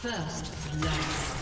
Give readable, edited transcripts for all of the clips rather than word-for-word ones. First love.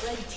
The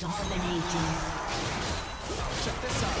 Dominating. Check this out.